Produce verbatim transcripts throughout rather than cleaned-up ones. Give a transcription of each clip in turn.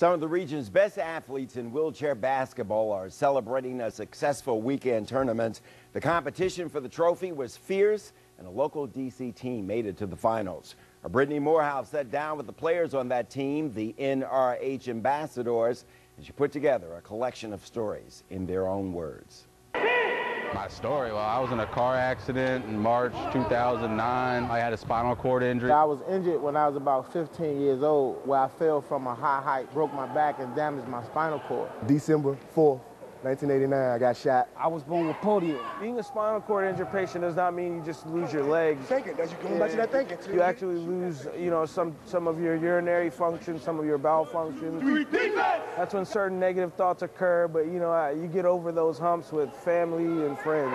Some of the region's best athletes in wheelchair basketball are celebrating a successful weekend tournament. The competition for the trophy was fierce, and a local D C team made it to the finals. Brittany Morehouse sat down with the players on that team, the N R H Ambassadors, and she put together a collection of stories in their own words. My story, well, I was in a car accident in March two thousand nine. I had a spinal cord injury. I was injured when I was about fifteen years old, where I fell from a high height, broke my back, and damaged my spinal cord. December fourth, nineteen eighty-nine, I got shot. I was born with polio. Being a spinal cord injury patient does not mean you just lose your legs. Think it, that's you going back to that thinking. You actually lose, you know, some, some of your urinary functions, some of your bowel functions. That's when certain negative thoughts occur, but, you know, you get over those humps with family and friends.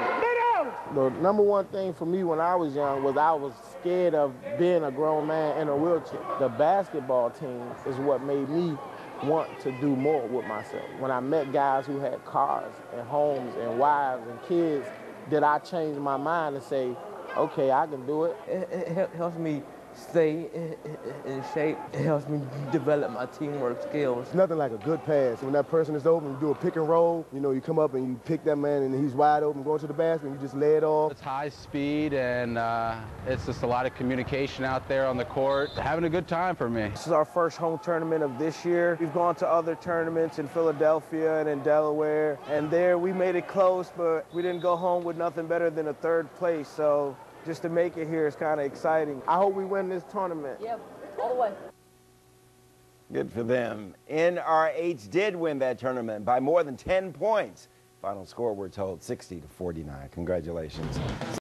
The number one thing for me when I was young was I was scared of being a grown man in a wheelchair. The basketball team is what made me want to do more with myself. When I met guys who had cars and homes and wives and kids, did I change my mind and say, okay, I can do it? It, it helps me stay in shape. It helps me develop my teamwork skills. Nothing like a good pass. When that person is open, you do a pick and roll. You know, you come up and you pick that man and he's wide open going to the basket and you just lay it off. It's high speed and uh, it's just a lot of communication out there on the court. Having a good time for me. This is our first home tournament of this year. We've gone to other tournaments in Philadelphia and in Delaware, and there we made it close, but we didn't go home with nothing better than a third place. So just to make it here is kind of exciting. I hope we win this tournament. Yep, all the way. Good for them. N R H did win that tournament by more than ten points. Final score, we're told, sixty to forty-nine. Congratulations.